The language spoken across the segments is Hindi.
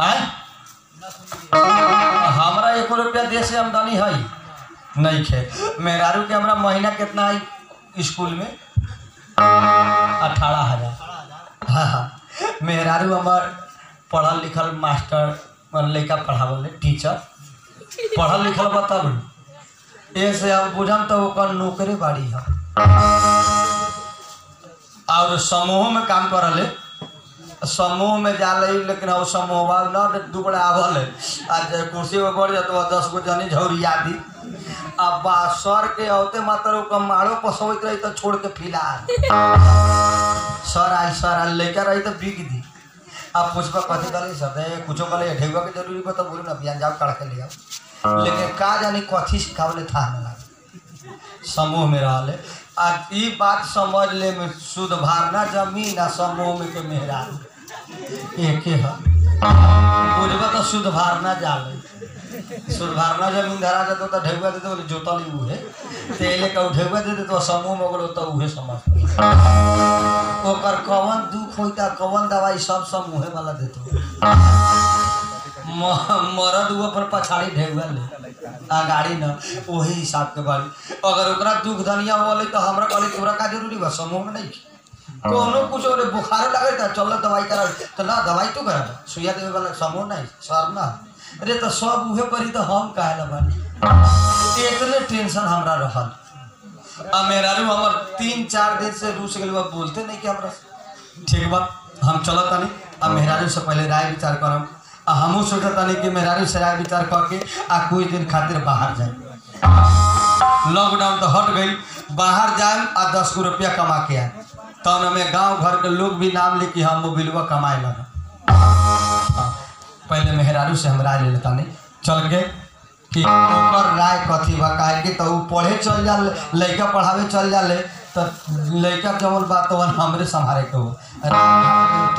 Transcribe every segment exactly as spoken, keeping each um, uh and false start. हमारा एक रुपया देश से आमदनी है नहीं खे। मेहरारू के हमारा महीना कितना है स्कूल में? अठारह हजार। हाँ हाँ, मेहरारू हमार पढ़ल लिखल मास्टर लड़का पढ़ावल टीचर पढ़ल लिखल बताबू ए से हम बुझम तो ओकर नौकरी बाड़ी है और समूह में काम कर ले। समूह में जा ले लेकिन वो समूह न दुबड़ा आवल आज कुर्सी पर बढ़ जाते दस गो जनी झौरिया दी। अब सर के औते मात्र मारो पसौत रही तो छोड़ के फिला सर आज सर आज लेकर रही तो बिक दी। अब पुष्पा कथी कल सर कुछ कल ढेबा के जरूरी बता बोलू ना बिहान जाओ कड़ के ले आओ। लेकिन का जानी कथी सिखावले था समूह में रहे। आज ये बात समझ ले में शुद्ध भारना जमीन आ समूह में के मेहरारू एक बुझबा तो शुद्ध भारना जाले शुद्ध भारना जमीन धरा जाते तो ढेबुआ देते बोले जोतल उहे तेले का ढेबुआ देते तो समूह में बोलो तो उहे समझ ओकर कवन दुख होता कवन दवाई सब समूहे वाला देते। मरद हुआ पर पछाड़ी ढेबुआ ले आ गाड़ी ना वही हिसाब के बाड़ी। अगर ओकरा दुख धनिया बोले तो हमरा कहले तोरा का जरूरी बा समूह में नहीं कोनो कुछ और बुखार लगे तो चल दवाई करा तो ना दवाई तो करा सुइया देवे वाला समूह नहीं सर ना अरे तो सब उहे परी तो हम काहे ला बानी इतने टेंशन हमरा रहल। आ मेहरारू हमर तीन चार दिन से रूस गेल बा बोलते नहीं कि हमरा ठीक बा हम चलत नहीं। आ मेहरारू से पहले राय विचार करम आ हमू सोचता नहीं कि मेहरारू से राय विचार करके आ कुछ दिन खातिर बाहर जाए। लॉकडाउन तो हट गई बाहर जाए आ दस गो रुपया कमा के आए तब हमें गांव घर के लोग भी नाम ले कि हम मोबिलवा कमाए लगा। पहले मेहरारू से हम राय ले लेता नहीं चल के कि ओकर राय कथी बा काहे कि तो पढ़े चल जा लड़का पढ़ावे चल जा ले तो लड़का जवन बात तो हमरे संभाले के हो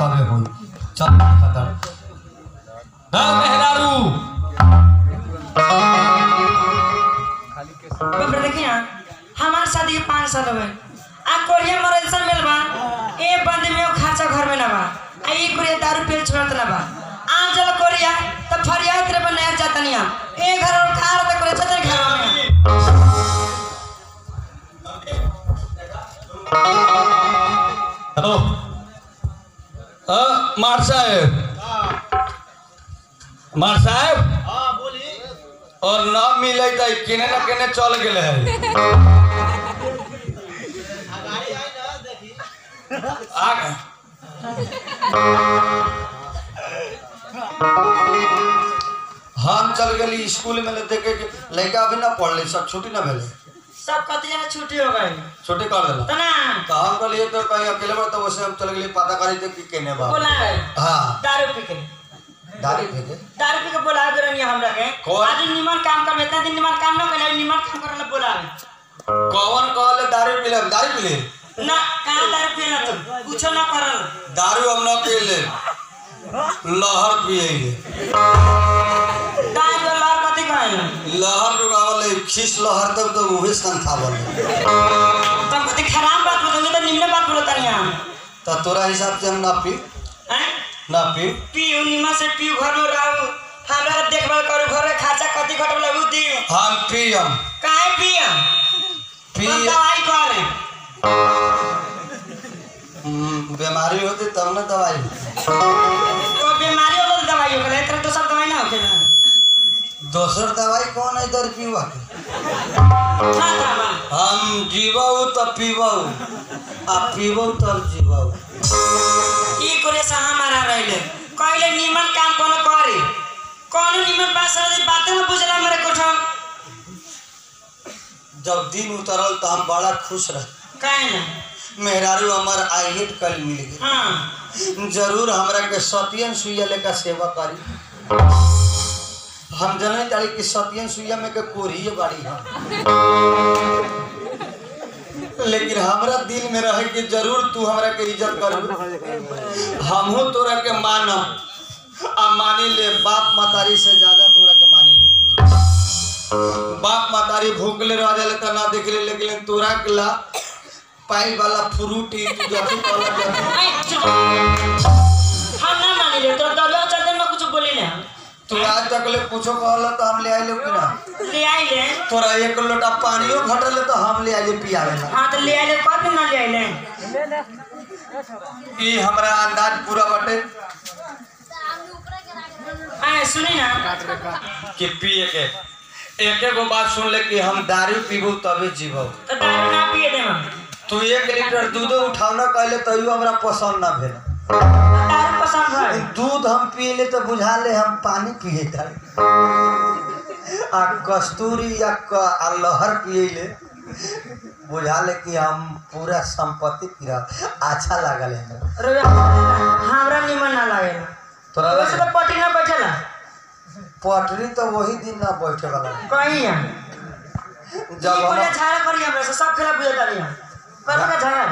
तबे हो चल खतर मेहरारू हमार साथ ये पाँच साल हो आ कोरिया मरैसा मिलबा ए बंद में खाचा घर में ना बा आ ये कोरिया दारू पेल छोड़त ना बा आ जल कोरिया त फरियात रे बनाया जातनिया ए घर और खार त करे छते घर में। हेलो अ मार साहब मार साहब हाँ बोली और ना मिले तो केने ना केने चल गेले है गाड़ी आई ना देखी आ हम चल गेली स्कूल में देखे के लड़का अभी ना पढ़ले सब छुट्टी ना भेल सब कते जना छुट्टी हो गई छुट्टी कर देला त ना त हम कहलिए तो कहीं अकेले बार तो वैसे हम चल गेली पता करी दे कि केने बा बोला हां दारू पी के दारू फेके दारू फेके बोलावे करनिया हमरा के आज निमन काम करबे त दिन निमन काम न करे निमन काम करले बोलावे कौन कहले दारू पीले दारू पीले ना का दारू पीले तुम कुछ ना करल दारू हम न पीले लहर पिएले दारू लहर कथि कहै लहर रुगावले खिस लहर तब तो उहे संथा बोले तुम कथि खराब बात बोलले त निमन बात बोलतनिया त तोरा हिसाब से हम ना पी ना पी पीऊ निमा से पीऊ घर में रहू हमरा देखभाल करू घर में खाचा कति घटब लगू दी हम पीम काहे पीम पी दवाई करे बीमारी होते तब ना दवाई तो बीमारी होते दवाई हो करे इतना तो सब दवाई ना होके ना दूसर दवाई कौन है इधर पीवा हम जीवाऊ तो पीवाऊ आ पीवाऊ तो जीवाऊ ई करे सहा मारा रहले कहले निमन काम कोनो करे कोनो निमन बात से बात न बुझला हमरे कोठा जब दिन उतरल त हम बड़ा खुश रह काहे ना मेहरारू हमर आइट कल मिल गई। हां जरूर हमरा के सतियन सुइया लेका सेवा करी हम जने ताली कि सतियन सुइया में के कोरिए बाड़ी है लेकिन हमरा दिल में रहे कि जरूर तू हमरा के इज्जत कर हमहू तोरा के मानब आ मानी ले बाप मतारी से ज्यादा तोरा के मानी ले बाप मतारी भूखले रह जाले त ना देखले लेकिन तोरा के ला पाई वाला फ्रूटी तू जति कहला हम ना मानी ले तो दलो चल दिन में कुछ बोली आज तक ले पूछो कहला तो हम ले आइले कि ना ले आइले तोरा एक लोटा पानियो घटले तो हम ले आइले पियावे ला। हां तो ले आइले पर ना ले आइले ई हमरा अंदाज पूरा बटे आए सुनी ना कि पिए के एके गो बात सुन ले कि हम दारू पीबू तबे जीवो तो दारू ना पिए दे हम तू एक लीटर दूध उठावना कहले तइयो हमरा पसंद ना भेल दारू पसंद है दूध हम पी ले तो बुझा ले हम पानी पिए तर आ कस्तूरी या का लहर पिए ले बुझा ले कि हम पूरा संपत्ति पिरा अच्छा लागल है हमरा निमन ना लागे तोरा तो पटरी ना बैठला पटरी तो वही दिन ना बैठे वाला कहीं है जब पूरा झाड़ा करी हमरा से सब खेला बुझा तारी पर का झाड़ा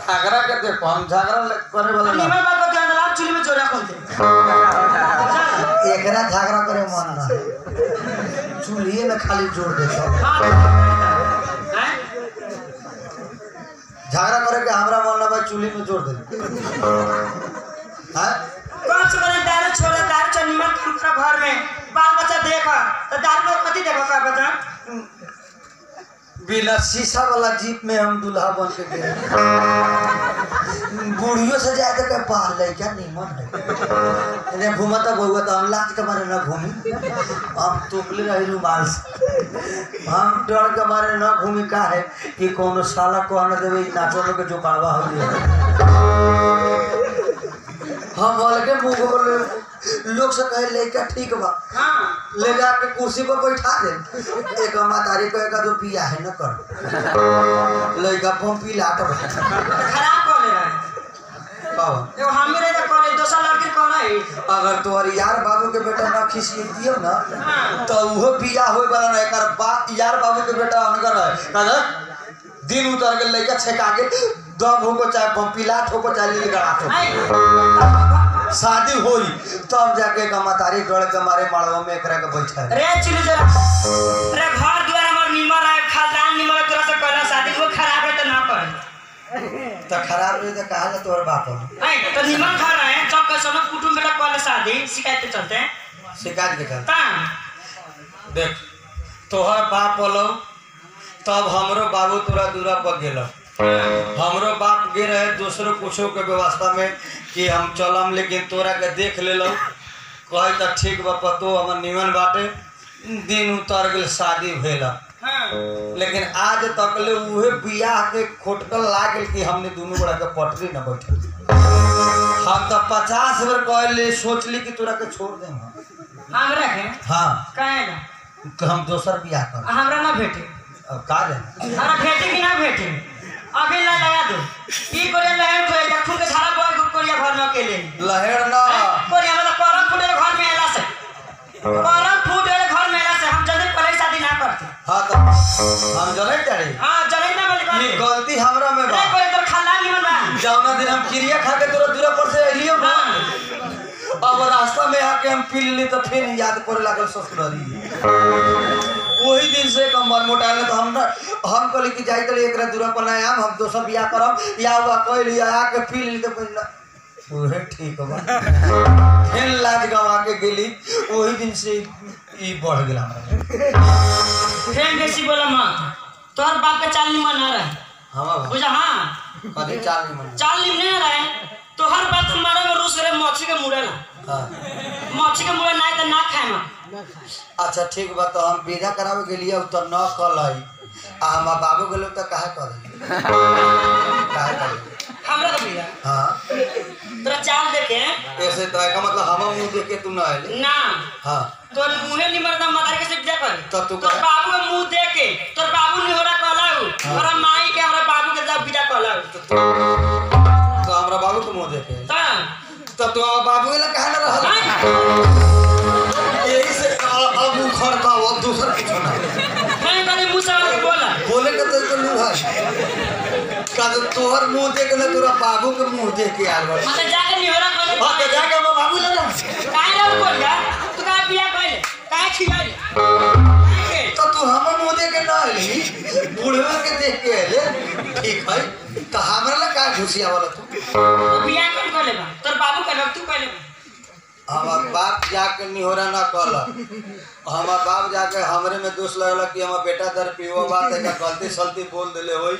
झगड़ा के देखो हम झगड़ा करे वाला नहीं मैं बात ध्यान लाग चुली में जोरा खोलते एकरा झगड़ा करे मन ना चुली में खाली जोर देता हैं झगड़ा करे के हमरा मन ना भाई चुली में जोर दे हां कौन से करे दारू छोड़ा दारू चनी मन खतरा घर में बाल बच्चा देखा तो दारू कति देखा का बता बिना शीशा वाला जीप में हम दूल्हा बन के गए बुढ़ियों से ज्यादा के पार ले क्या नियमन है इन्हें घुमाता बउआ तो हम लाज के मारे ना घूमी हम टोकले रही रुमाल से हम डर के मारे ना घूमी का है कि कोनो साला को आने देवे नाचों के जो कावा हो गया हम बोल के मुंह को लोग से कहे लेके ठीक बा हां ले जाके कुर्सी पर बैठा दे एक मातारी को एक दो पिया है न कर लइका पंपी लाट खराब हो ले बाबू यो हमरे त कॉलेज दूसरा लड़की कोन है अगर तोर यार बाबू के बेटा ना खिसी दियो ना तो वो पिया होय वाला ना एकर बाप यार बाबू के बेटा अनगर है का दिन उतर के लइका छका के दब हो को चाहे पंपी लाट हो को चाहे लगात हो शादी होई तब जाके गमतारी डर के मारे मालवा में एकरा के बैठा रे चिलू जरा रे घर द्वार हमर निमर है खानदान निमर तोरा से कहला शादी को खराब है तो ना कर त खराब है तो कहला तोर बाप है तो निमर घर है सब कैसन कुटुंब बेटा कहला शादी शिकायत के चलते शिकायत के चलते देख तोहर बाप होलो तब हमरो बाबू तोरा दूरा पर गेलो हमरो बाप गे रहे दूसरो कुछो के व्यवस्था में कि हम चलम लेकिन तोरा के देख लेलो कहे त ठीक बा पतो हमर निमन बाटे दिन उतर गेल शादी भेला लेकिन आज तक ले उहे बियाह के खोटकल लागल कि हमने दोनों बड़ा के पटरी ना बैठे हम त पचास बार कहले सोचली कि तोरा के छोड़ देम हमरा के हां काहे ना हम दोसर बियाह कर हमरा ना भेटे अब का दे हमरा भेटे कि ना भेटे अभी ला लगा दो ई कोरे लहर को देखू के सारा बॉय को कोरिया घर में अकेले लहर ना कोरिया वाला परम फूटे घर में आला से परम फूटे घर में आला से हम जल्दी पहले शादी ना करते हां तो हम जल्दी करे हां जल्दी ना बोली ई गलती हमरा में बा कोई तो खल्ला निमन बा जौना दिन हम किरिया खा के तोरा दूरा पर से अइलियो ना अब रास्ता में आके हम पी लेली तो फिर याद करे लागल ससुराली वही दिन से कमर मोटा ले तो हम हम कल की जाई त एकरा दूरा बनाय हम हम दोसर बियाह करब या हुआ कह लिया आके पी ले तो पहिला ओहे ठीक बा फिर लाज गवा के गेली वही दिन से ई बढ़ गेला फिर बेसी बोला मां तोर बाप के चाल निमन ना रहे हां बुझा हां कदी चाल निमन चाल निमन ना रहे तोहर बात मारे में रुस रे मछी के मुड़ा ना हां मछी के मुड़ा ना त ना खाए मां अच्छा ठीक बात तो हम विदा करावे के लिए उतर न कलई आ हमर बाबू गेलो त काहे करे काहे करे हमरा के विदा हां तोरा चाल देके ऐसे तो का मतलब हम मुंह देख के तू ना आइले ना हां तो मुहे निमरदा मदार के से विदा कर तो तू तो बाबू के मुंह देख के तोर बाबू ने हमरा कहलाऊ हमरा माई के हमरा बाबू के जब विदा कहलाऊ तो हमरा बाबू के मुंह देख के हां तो तू बाबू के काहे ना रहल घर का वो दूसरा कुछ ना मैं करे मुसा बोला बोले के तो लूहा का तो तोहर मुंह देख ले तोरा बाबू के मुंह देख के यार मत जाके निहरा करे मत जाके बाबू ले ना काहे ना बोलला तू का बिया कइले काहे खियाले तो तू हमर मुंह देख के ना आइली बूढ़वा के देख के आइले ठीक है तो हमरा ला का घुसिया वाला तू बिया कौन करेला तोर बाबू के तू कइले हमार बाप जाके निहोरा ना कल हमार बाप जाके हमरे में दोष लगल कि हमार बेटा दर पीओ बात है गलती सलती बोल देले होई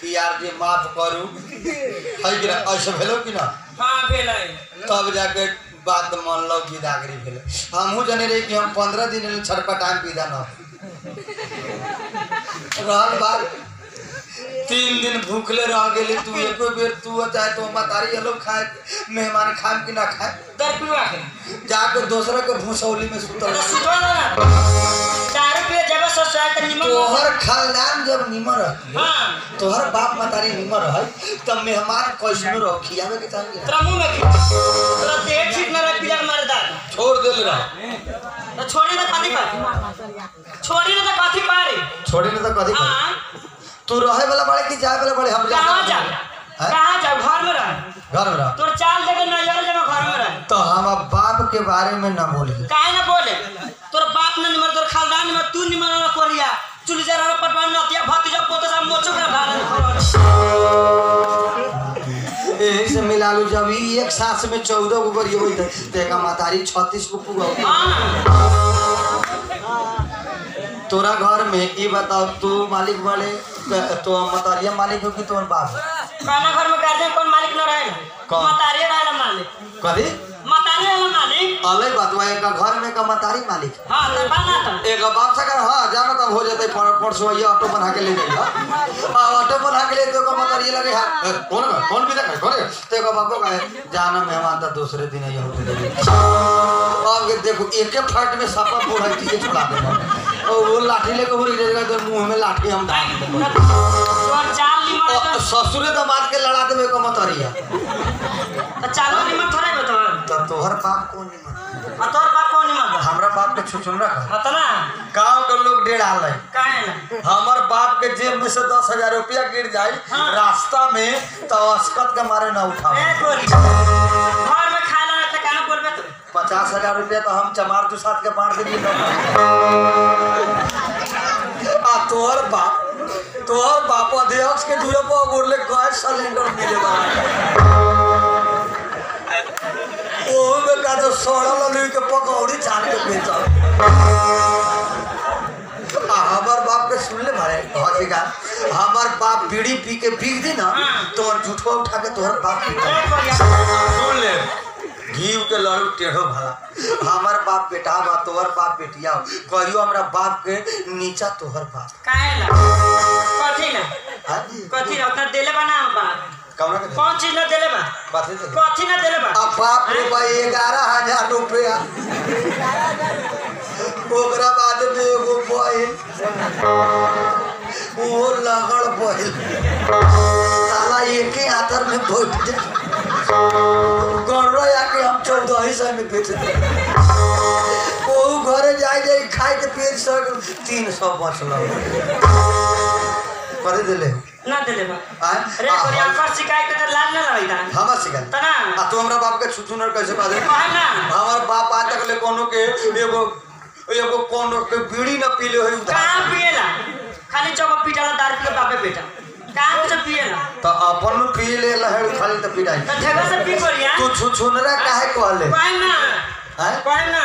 कि यार जी माफ करू है कि ऐसे भेलो कि ना। हां भेलै तब जाके बात मान लो कि दागरी भेलै। हमहु जने रही कि हम पंद्रह दिन छटपट टाइम पीदा ना रहल बात तीन दिन भूखले रह गेली तू एको बेर तू चाहे तो मतारी हलो खाए मेहमान खाम कि ना खाए दर पिवा के जाके दूसरा के भूसौली में सुतल चार पे जब ससुराल त निमर तोहर खानदान जब निमर है। हां तोहर बाप मतारी निमर है तब मेहमान कैसनो रखिया में के चाहिए तोरा मुंह में तोरा देख छिट ना रख पिला मरदा छोड़ देल रहा तो छोड़ी ना काथी पर छोड़ी ना तो काथी पर छोड़ी ना तो काथी पर। हां तू रहे वाला बड़े कि जाए वाला बड़े हम जा कहां जा कहां जा घर में रह घर में रह तोर चाल देख नजर जब घर में रह तो हम अब बाप के बारे में ना बोले काहे ना बोले तोर बाप न निमर तोर खानदान में तू निमर ना कोरिया चुली जरा पर पान नतिया भाती जब पोता सब मोचो कर भाला ए से मिला लो जब एक साथ में चौदह गो करियो होई ते का मातारी छत्तीस गो पुगो। हां तोरा घर में ई बताओ तू मालिक वाले तो मतारिया मालिक हो कि तोर बाप खाना घर में कर दे कौन मालिक न रहे कौन मतारिया वाला मालिक कभी मतारिया वाला मालिक अलई बतवा एक घर में का मतारी मालिक। हां त बाना त एक बाप से कर हां जानो त हो जतै परसो ये ऑटो बना के ले जाइयो आ ऑटो बना के ले तो का मतारिया लगे हां कौन कौन भी देखै करे ते का बाप का जाना मेहमान त दूसरे दिन ये होते लगे अब देखो एके फट में सपा बोढ़ा के छोड़ा दे वो लाठी लेके उड़ जाएगा तो मुंह में लाठी हम डाल देंगे और चाल निमर ससुर तो मार के लड़ा देबे को मतरिया तो चालो निमर थोड़े बतो तो तोहर बाप को निमर आ तोहर बाप को निमर हमरा बाप के छुचुन रखा हां त ना गांव के लोग डेढ़ हाल है काहे ना हमर बाप के जेब में से दस हज़ार रुपया गिर जाई रास्ता में तो असकत के मारे ना उठावे घर में खा लेना त काहे बोलबे तू पचास हज़ार रुपया तो हम चमार दू साथ के बांट देली आ तोहर बाप तोहर बाप अध्यक्ष के दुरा पर गोरले गैस सिलेंडर मिले बा ओहो में का तो सड़ल लुई के पकौड़ी छान के बेचल आ हमर बाप के सुनले मारे हसीगा हमर बाप बीड़ी पी के बीग दे ना तोर झूठवा उठा के तोहर बाप पी सुन ले घीव के लड़ू टेढ़ो भला हमार बाप बेटा बा तोहर बाप बेटिया कहियो हमरा बाप के नीचा तोहर बाप काहे ला कथि ना हां कथि रखा देले बा ना बाप कौन कौन चीज ना देले बा बात कथि ना देले बा अब बाप रे भाई ग्यारह हज़ार रुपया ओकरा बाद में एगो बहिन वो लगड़ बहिन साला एके आतर में बैठ जा गौरव आके हम चौदह ही सौ में बेच दे वो घरे जाए जाए खाए के पेट सौ तीन सौ बचल करे देले ना देले बा अरे कोरिया पर शिकायत के लाल ना लईदा हमरा शिकायत त ना आ तू हमरा बाप के छुछुनर कैसे बाजे ना हमर बाप आज तक ले कोनो के एगो एगो कोनो के बीड़ी ना पीले होई का पिएला खाली चौक पीटाला दारू के बापे बेटा काम से पिएला त अपन न पी ले लहड़ खाली त पिराई त ठेगा से पी कोरिया तू छुछुनरा काहे कहले काहे ना हैं काहे ना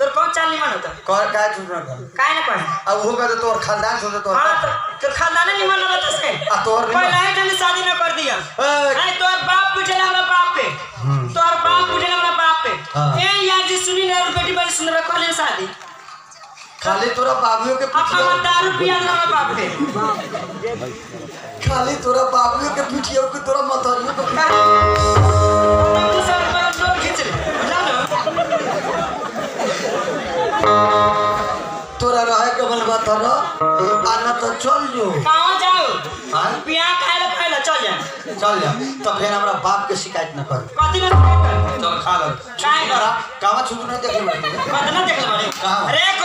तोर कौन चाल निमन होता कर काहे छुछुनरा कर काहे ना कहे अब हो गए तोर खानदान सुन तोर हां तोर खानदान निमन लगत से आ तोर पहले तने शादी ना कर दिया ए तोर बाप बुझेला हमरा बाप पे तोर बाप बुझेला हमरा बाप पे ए यार जी सुनी ना बेटी बड़ी सुंदर कहले शादी खाली तोरा बाबूओ के पिटिया दस हज़ार रुपया लगा बाप पे खाली तोरा बाबूओ के पिटिया के तोरा मतरियो के तू सब पर लोग खींच ले बुझा लो तोरा रहे के बलबा तर आना तो चल जो कहां जाओ रुपया खाए खाए चल जा चल जा तो फिर हमरा बाप के शिकायत न कर कथि न कर तो खा लो काय करा कावा छुट नहीं देख ले मत ना देख ले अरे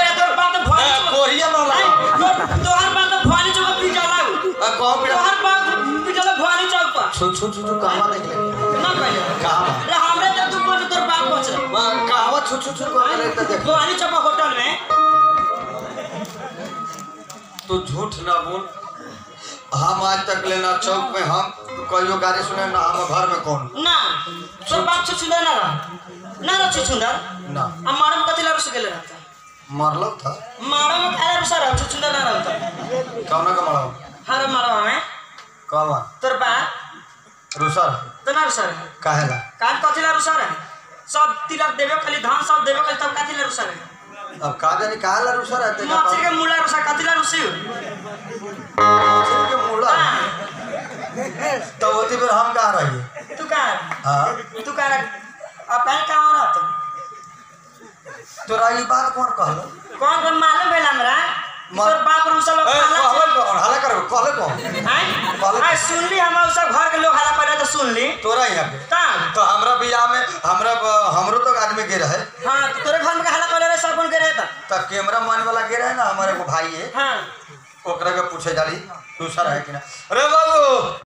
कोरिया न ला तोहर बाप तो भवानी चौक पे जाला आ कहां पे तोहर बाप पे जाला भवानी चौक पर छु छु छु कहवा देख ले ना कहले कहवा रे हमरे त तू पर तोर बाप पहुंचल कहवा छु छु छु कहवा देख त भवानी चौक होटल में तो झूठ ना बोल हम आज तक लेना चौक पे हम कहियो गाड़ी सुने ना हम घर में कौन ना तोर बाप छु छु ना ना रचो चुंडर ना अब मारम कथिला रुस गेले रहता मारलो था मारम अरे रुसा रचो चुंडर ना रहता कावना का मारम हर मारम है कावा तर बा रुसा तना रुसा काहेला कान कथिला रुसा है सब तिलक देवे खाली धान सब देवे खाली तब कथिला रुसा है अब का जाने काला रुसा रहते ना मछली के मूला रुसा कथिला रुसी मछली के मूला तो होती पर हम कहां रहिए तू कहां हां तू कहां आप कहीं कहाँ रहते हो? तो राजी बात कौन कहलो? कौन कौन मालूम है लम्बरा? इधर बाप रूसा लोग हाला करो हाला करो कहले कौन? हाँ हाँ सुन ली हमारे उस घर के लोग हाला करे तो सुन ली तो राजी यहाँ पे तां तो हमरा बिया में हमरा हमरो तो आदमी गिरा है हाँ तेरे घर में हाला करे सब उन गिरा था तब कैमरा मान वाला गिरा है ना हमारे को भाई है हाँ ओकरा के पूछे जाली दूसरा है कि ना अरे बाबू